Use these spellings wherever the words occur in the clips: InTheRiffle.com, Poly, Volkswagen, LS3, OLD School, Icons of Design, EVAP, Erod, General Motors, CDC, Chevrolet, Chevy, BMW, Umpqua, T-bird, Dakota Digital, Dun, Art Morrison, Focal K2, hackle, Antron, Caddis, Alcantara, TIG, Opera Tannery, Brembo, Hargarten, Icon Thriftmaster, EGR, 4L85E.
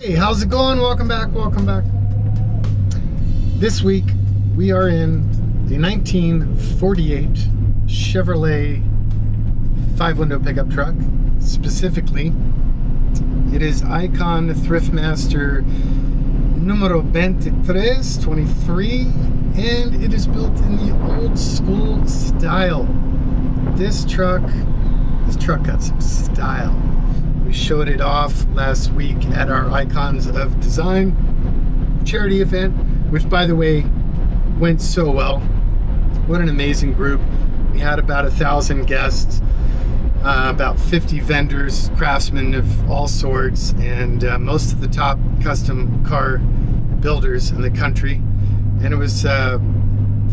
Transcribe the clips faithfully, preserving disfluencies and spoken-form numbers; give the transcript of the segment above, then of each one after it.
Hey, how's it going? Welcome back, welcome back. This week we are in the nineteen forty-eight Chevrolet five-window pickup truck. Specifically, it is Icon Thriftmaster numero twenty-three, and it is built in the old school style. This truck, this truck got some style. We showed it off last week at our Icons of Design charity event, which, by the way, went so well. What an amazing group. We had about a thousand guests, uh, about fifty vendors, craftsmen of all sorts, and uh, most of the top custom car builders in the country. And it was uh,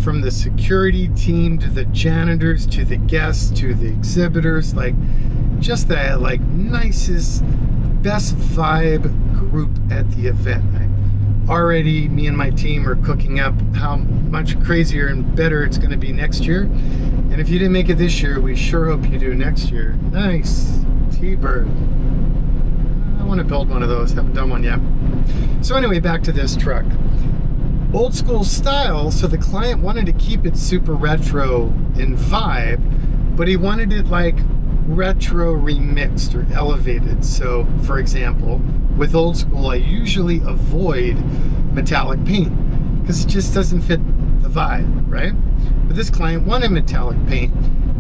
from the security team to the janitors to the guests to the exhibitors, like just the like nicest, best vibe group at the event. Already me and my team are cooking up how much crazier and better it's going to be next year, and if you didn't make it this year, we sure hope you do next year. Nice T-bird. I want to build one of those, haven't done one yet. So anyway, back to this truck. Old school style, so the client wanted to keep it super retro in vibe, but he wanted it like retro remixed or elevated. So for example, with old school, I usually avoid metallic paint because it just doesn't fit the vibe, right? But this client wanted metallic paint.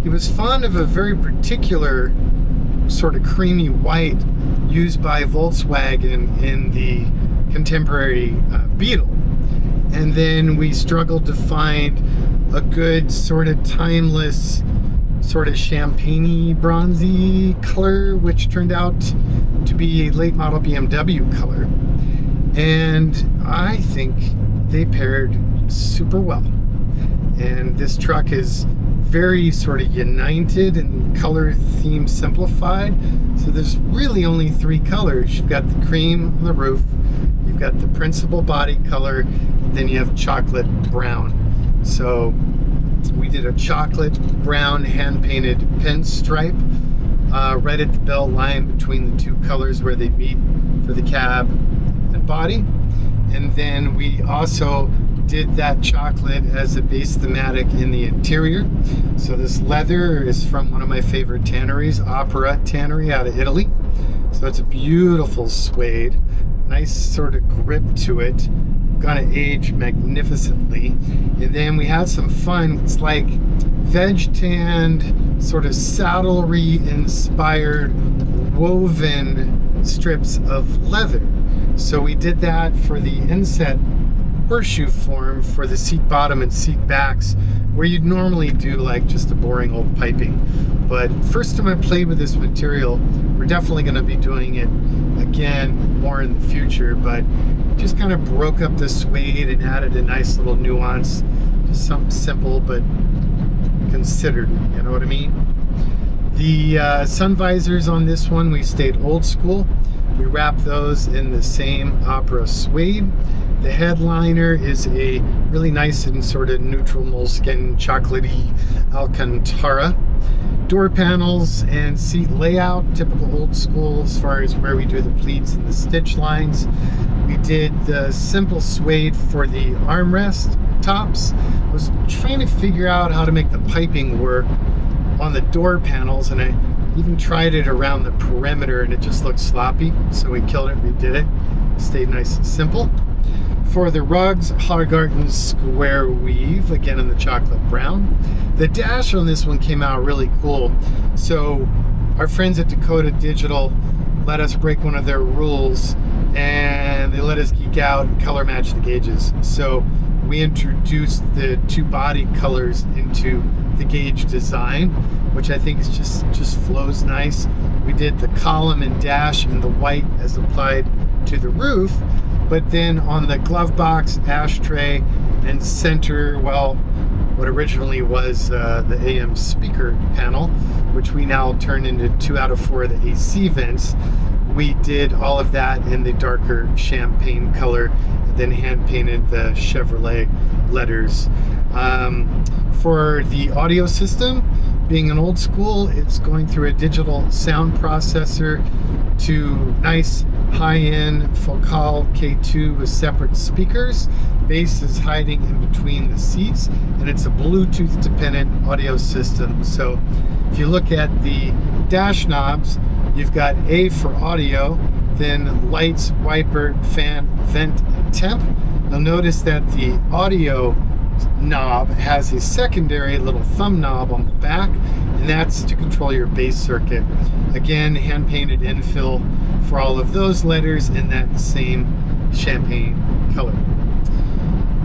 He was fond of a very particular sort of creamy white used by Volkswagen in the contemporary uh, Beetle. And then we struggled to find a good sort of timeless, sort of champagne-y, bronzy color, which turned out to be a late model B M W color. And I think they paired super well. And this truck is very sort of united and color theme simplified. So there's really only three colors. You've got the cream on the roof, you've got the principal body color, and then you have chocolate brown. So we did a chocolate brown hand-painted pinstripe uh, right at the belt line between the two colors where they meet for the cab and body. And then we also did that chocolate as a base thematic in the interior. So this leather is from one of my favorite tanneries, Opera Tannery out of Italy. So it's a beautiful suede, nice sort of grip to it. Gonna age magnificently. And then we had some fun. It's like veg tanned, sort of saddlery inspired woven strips of leather. So we did that for the inset horseshoe form for the seat bottom and seat backs, where you'd normally do like just a boring old piping. But first time I played with this material. We're definitely going to be doing it again more in the future, but just kind of broke up the suede and added a nice little nuance, just something simple but considered, you know what I mean? The uh, sun visors on this one, we stayed old school. We wrapped those in the same opera suede. The headliner is a really nice and sort of neutral moleskin, chocolatey Alcantara. Door panels and seat layout, typical old school as far as where we do the pleats and the stitch lines. We did the simple suede for the armrest tops. I was trying to figure out how to make the piping work on the door panels, and I even tried it around the perimeter and it just looked sloppy. So we killed it, we did it. Stayed nice and simple. For the rugs, Hargarten square weave, again in the chocolate brown. The dash on this one came out really cool. So our friends at Dakota Digital let us break one of their rules, and they let us geek out and color match the gauges. So we introduced the two body colors into the gauge design, which I think is just, just flows nice. We did the column and dash in the white as applied to the roof, but then on the glove box, ashtray, and center, well, what originally was uh, the A M speaker panel, which we now turn into two out of four of the A C vents, we did all of that in the darker champagne color, and then hand-painted the Chevrolet letters. Um, for the audio system, being an old school, it's going through a digital sound processor to nice high-end Focal K two with separate speakers. Bass is hiding in between the seats, and it's a Bluetooth-dependent audio system. So if you look at the dash knobs, you've got A for audio, then lights, wiper, fan, vent, and temp. You'll notice that the audio knob has a secondary little thumb knob on the back, and that's to control your bass circuit. Again, hand-painted infill for all of those letters in that same champagne color.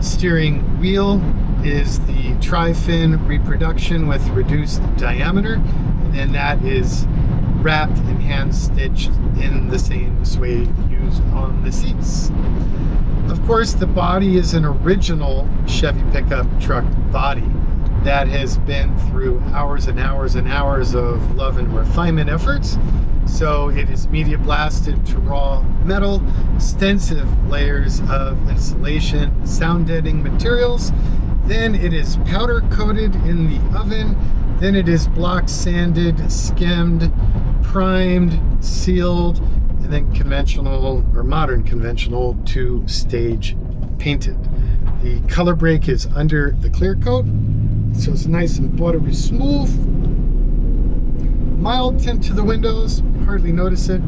Steering wheel is the tri-fin reproduction with reduced diameter, and that is wrapped and hand-stitched in the same suede used on the seats. Of course, the body is an original Chevy pickup truck body that has been through hours and hours and hours of love and refinement efforts. So it is media blasted to raw metal, extensive layers of insulation, sound deadening materials. Then it is powder coated in the oven. Then it is block sanded, skimmed, primed, sealed, and then conventional or modern conventional two-stage painted. The color break is under the clear coat, so it's nice and buttery smooth. Mild tint to the windows, hardly notice it.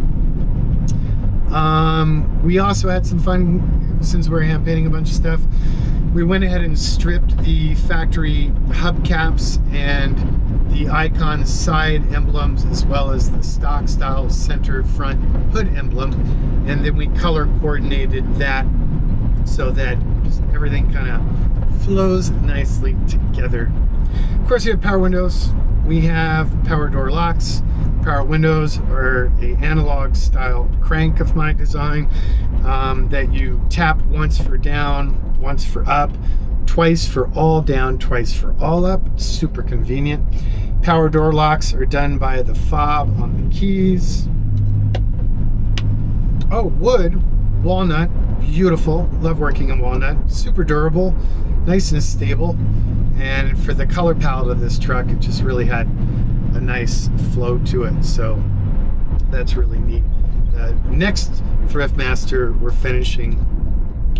Um, we also had some fun, since we're hand painting a bunch of stuff, we went ahead and stripped the factory hubcaps and the Icon side emblems, as well as the stock style center front hood emblem, and then we color coordinated that so that just everything kind of flows nicely together. Of course, you have power windows. We have power door locks. Power windows are an analog style crank of my design um, that you tap once for down, once for up, twice for all down, twice for all up. Super convenient. Power door locks are done by the fob on the keys. Oh, wood, walnut, beautiful. Love working in walnut. Super durable, nice and stable. And for the color palette of this truck, it just really had a nice flow to it. So that's really neat. Uh, next Thriftmaster, we're finishing.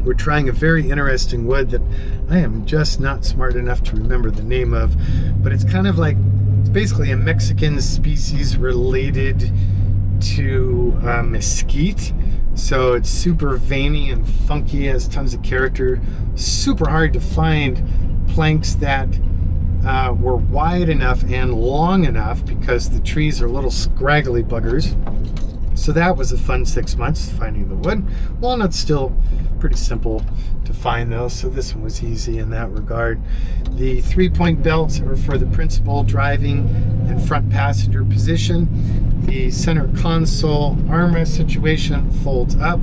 We're trying a very interesting wood that I am just not smart enough to remember the name of, but it's kind of like, it's basically a Mexican species related to uh, mesquite. So it's super veiny and funky, has tons of character. Super hard to find planks that uh, were wide enough and long enough, because the trees are little scraggly buggers. So that was a fun six months, finding the wood. Walnut's still pretty simple to find though, so this one was easy in that regard. The three-point belts are for the principal driving and front passenger position. The center console armrest situation folds up.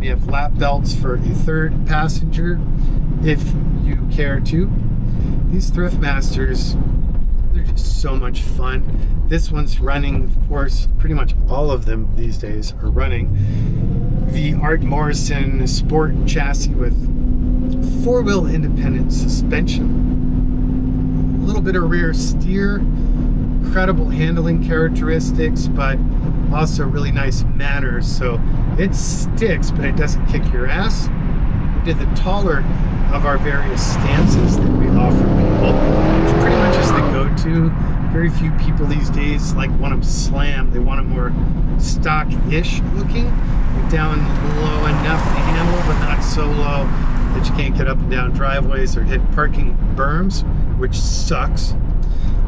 We have lap belts for a third passenger, if you care to. These Thriftmasters, they're just so much fun. This one's running, of course, pretty much all of them these days are running. The Art Morrison Sport chassis with four-wheel independent suspension. A little bit of rear steer, incredible handling characteristics, but also really nice manners. So it sticks, but it doesn't kick your ass. We did the taller of our various stances that we offer people, which pretty much is the go-to. Very few people these days like want them slammed. They want them more stock-ish looking, down low enough to handle, but not so low that you can't get up and down driveways or hit parking berms, which sucks.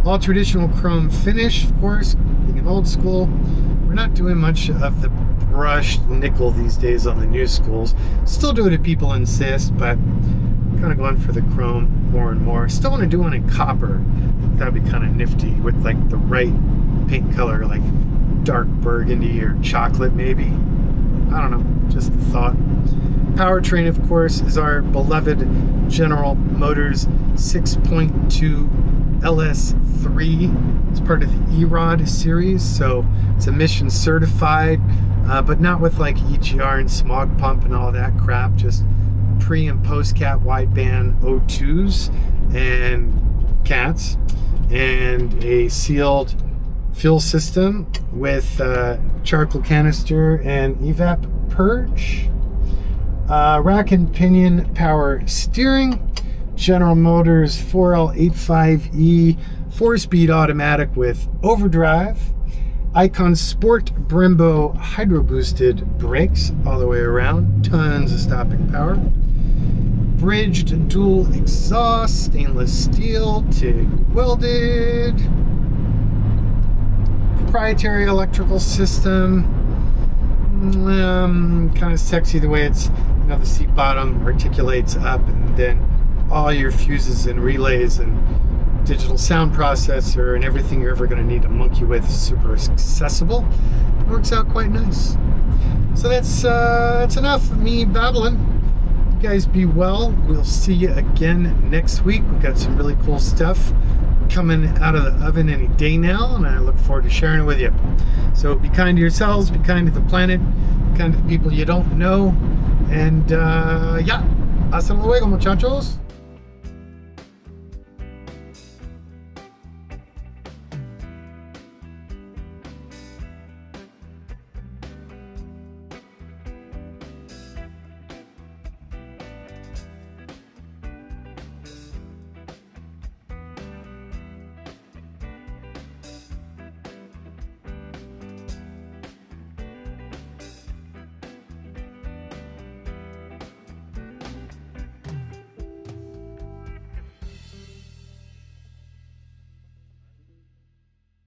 All traditional chrome finish, of course, being an old school. We're not doing much of the brushed nickel these days on the new schools. Still do it if people insist, but kind of going for the chrome more and more. Still want to do one in copper. That'd be kind of nifty with like the right paint color, like dark burgundy or chocolate maybe. I don't know, just a thought. Powertrain, of course, is our beloved General Motors six point two L S three. It's part of the Erod series, so it's emission certified, uh, but not with like E G R and smog pump and all that crap, just pre and post cat wideband O twos and cats and a sealed fuel system with uh, charcoal canister and E VAP purge. Uh, rack and pinion power steering. General Motors four L eighty-five E four-speed automatic with overdrive. Icon Sport Brembo hydro-boosted brakes all the way around. Tons of stopping power. Bridged dual exhaust, stainless steel, T I G welded. Proprietary electrical system. Um, kind of sexy the way it's, you know, the seat bottom articulates up, and then all your fuses and relays and digital sound processor and everything you're ever going to need to monkey with is super accessible. It works out quite nice. So that's uh, that's enough of me babbling. You guys be well. We'll see you again next week. We've got some really cool stuff coming out of the oven any day now, and I look forward to sharing it with you. So be kind to yourselves, be kind to the planet, be kind to the people you don't know, and uh, yeah, hasta luego, muchachos.